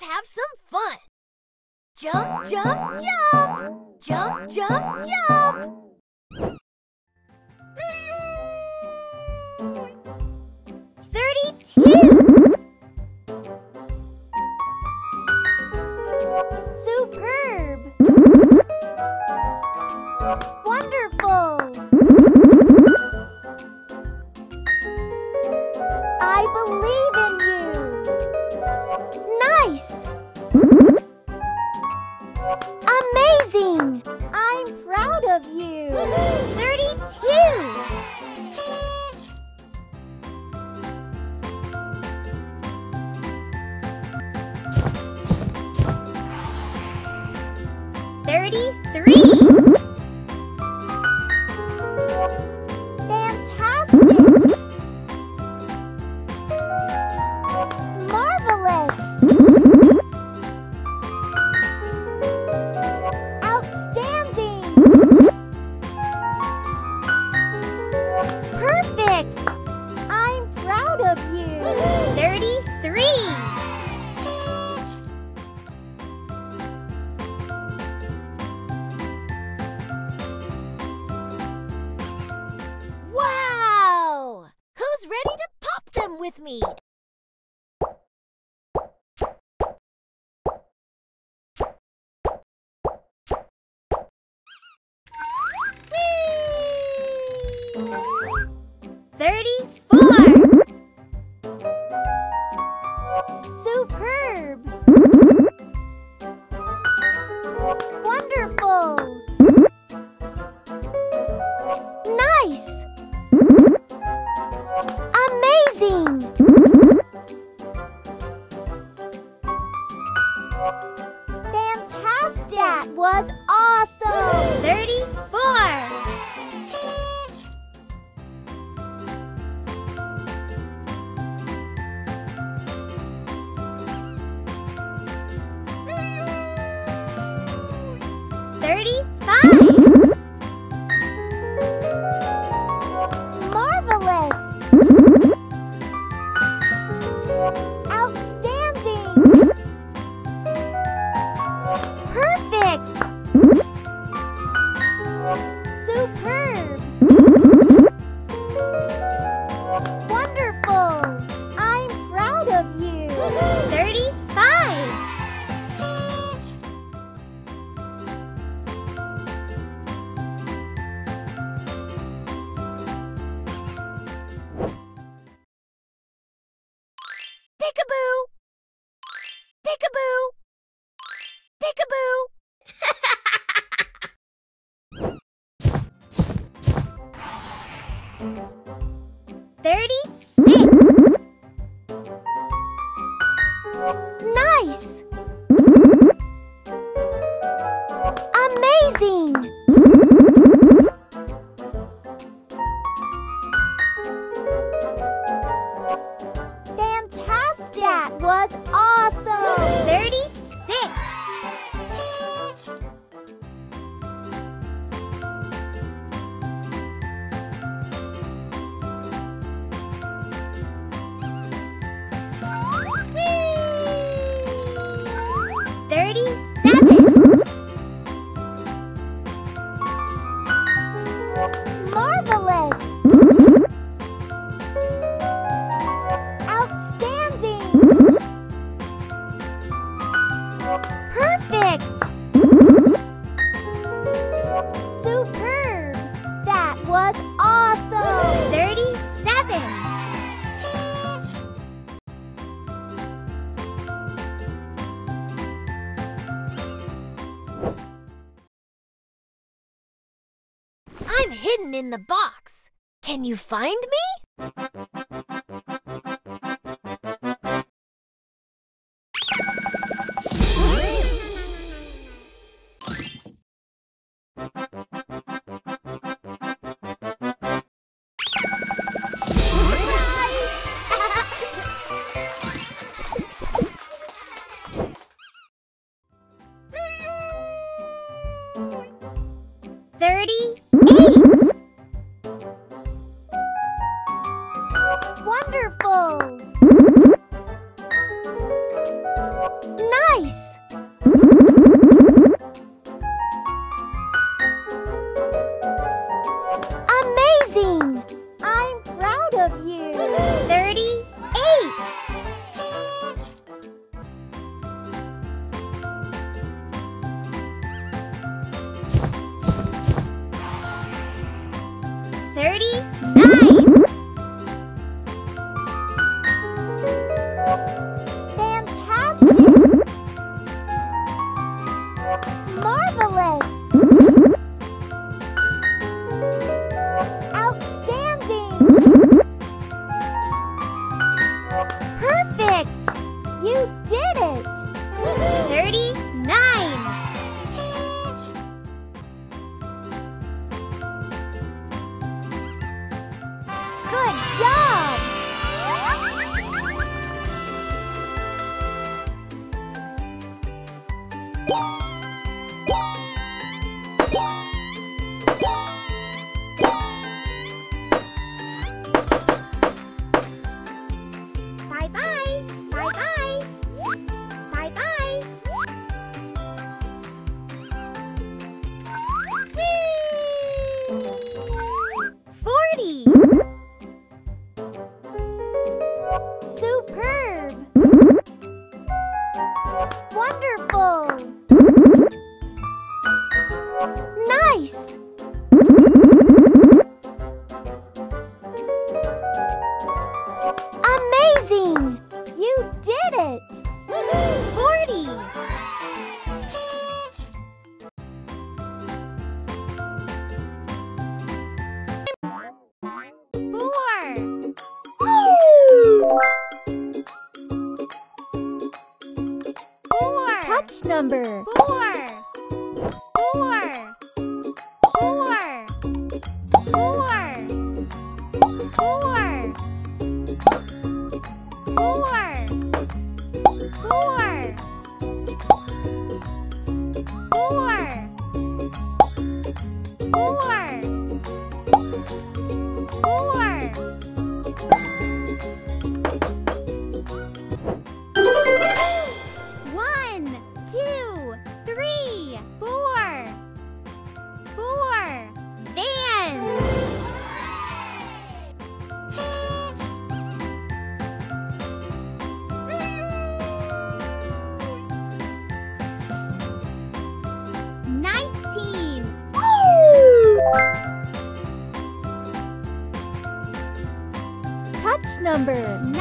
Let's have some fun. Jump, jump, jump. Jump, jump, jump. 32. Superb. Wonderful. I believe in you. Nice. Amazing. I'm proud of you. 32. In the box. Can you find me? Number 19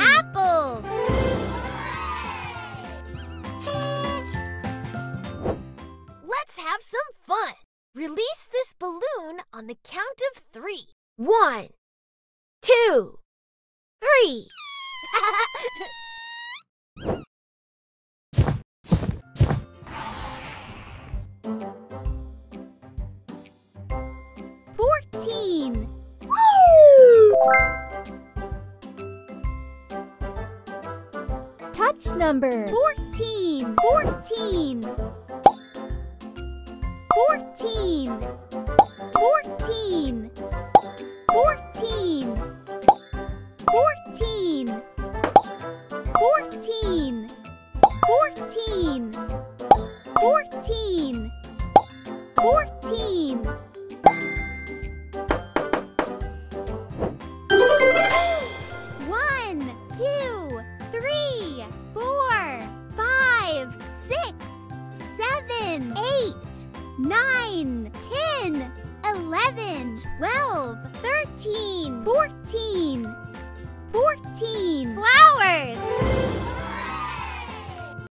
apples. Let's have some fun. Release this balloon on the count of 3. 1, 2, 3. Touch number 14. Flowers!